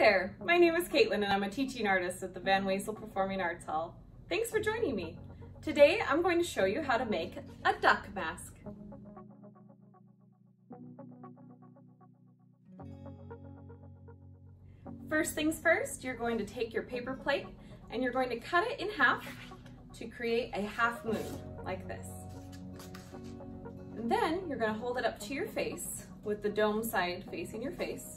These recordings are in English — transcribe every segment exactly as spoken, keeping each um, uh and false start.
there, my name is Caitlin and I'm a teaching artist at the Van Wezel Performing Arts Hall. Thanks for joining me. Today I'm going to show you how to make a duck mask. First things first, you're going to take your paper plate and you're going to cut it in half to create a half moon like this. And then you're going to hold it up to your face with the dome side facing your face.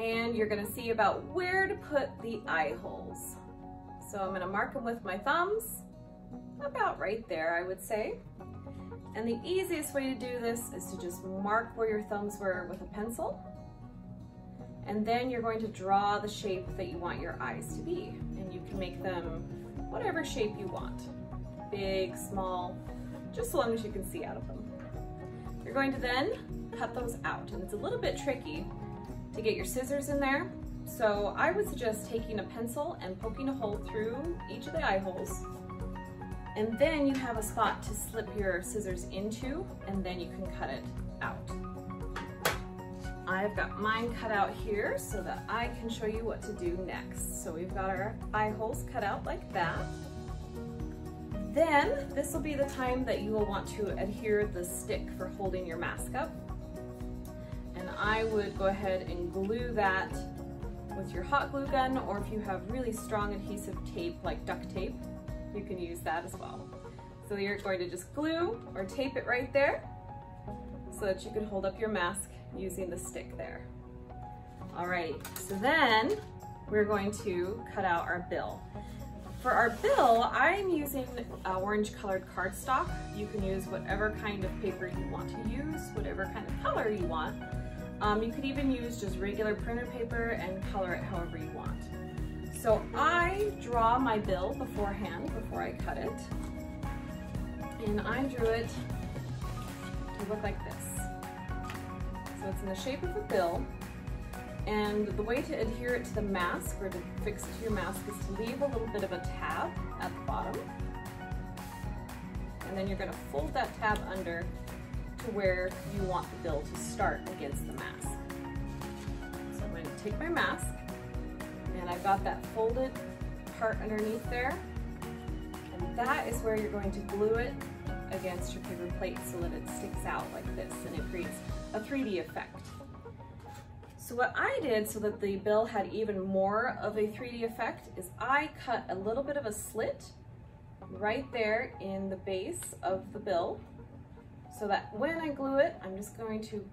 And you're gonna see about where to put the eye holes. So I'm gonna mark them with my thumbs, about right there, I would say. And the easiest way to do this is to just mark where your thumbs were with a pencil. And then you're going to draw the shape that you want your eyes to be. And you can make them whatever shape you want. Big, small, just so long as you can see out of them. You're going to then cut those out. And it's a little bit tricky to get your scissors in there. So I would suggest taking a pencil and poking a hole through each of the eye holes. And then you have a spot to slip your scissors into, and then you can cut it out. I've got mine cut out here so that I can show you what to do next. So we've got our eye holes cut out like that. Then this will be the time that you will want to adhere the stick for holding your mask up. And I would go ahead and glue that with your hot glue gun, or if you have really strong adhesive tape like duct tape, you can use that as well. So you're going to just glue or tape it right there so that you can hold up your mask using the stick there. Alrighty, so then we're going to cut out our bill. For our bill, I'm using uh, orange colored cardstock. You can use whatever kind of paper you want to use, whatever kind of color you want. Um, you could even use just regular printer paper and color it however you want. So I draw my bill beforehand, before I cut it. And I drew it to look like this. So it's in the shape of a bill. And the way to adhere it to the mask, or to fix it to your mask, is to leave a little bit of a tab at the bottom. And then you're gonna fold that tab under to where you want the bill to start against the mask. So I'm gonna take my mask, and I've got that folded part underneath there. And that is where you're going to glue it against your paper plate so that it sticks out like this, and it creates a three D effect. So what I did so that the bill had even more of a three D effect is I cut a little bit of a slit right there in the base of the bill so that when I glue it, I'm just going to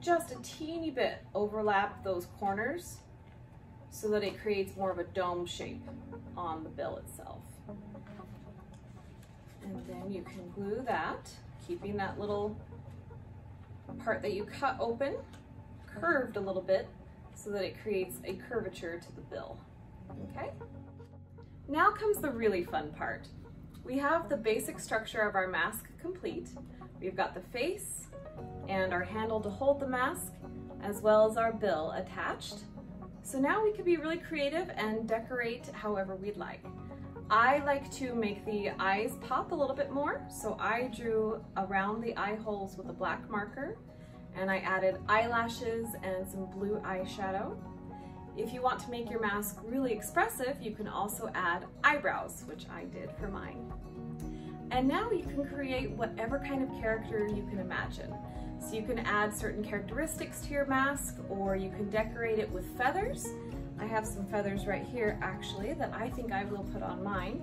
just a teeny bit overlap those corners so that it creates more of a dome shape on the bill itself. And then you can glue that, keeping that little part that you cut open curved a little bit so that it creates a curvature to the bill. Okay? Now comes the really fun part. We have the basic structure of our mask complete. We've got the face and our handle to hold the mask, as well as our bill attached. So now we can be really creative and decorate however we'd like. I like to make the eyes pop a little bit more, so I drew around the eye holes with a black marker, and I added eyelashes and some blue eyeshadow. If you want to make your mask really expressive, you can also add eyebrows, which I did for mine. And now you can create whatever kind of character you can imagine. So you can add certain characteristics to your mask, or you can decorate it with feathers. I have some feathers right here, actually, that I think I will put on mine.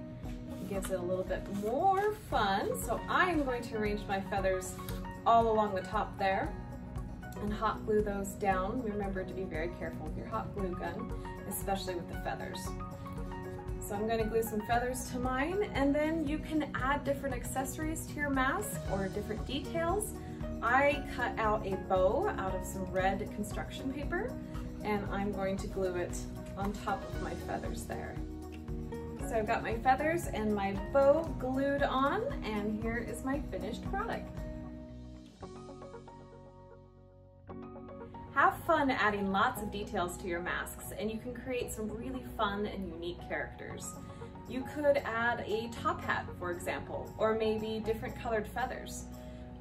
It gives it a little bit more fun. So I'm going to arrange my feathers all along the top there, and hot glue those down. Remember to be very careful with your hot glue gun, especially with the feathers. So I'm going to glue some feathers to mine, and then you can add different accessories to your mask or different details. I cut out a bow out of some red construction paper, and I'm going to glue it on top of my feathers there. So I've got my feathers and my bow glued on, and here is my finished product. Have fun adding lots of details to your masks, and you can create some really fun and unique characters. You could add a top hat, for example, or maybe different colored feathers.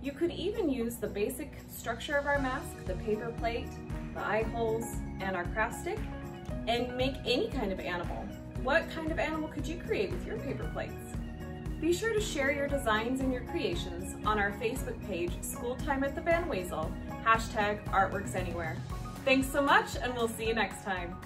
You could even use the basic structure of our mask, the paper plate, the eye holes, and our craft stick, and make any kind of animal. What kind of animal could you create with your paper plates? Be sure to share your designs and your creations on our Facebook page, Schooltime at the Van Wezel, hashtag artworks anywhere. Thanks so much, and we'll see you next time.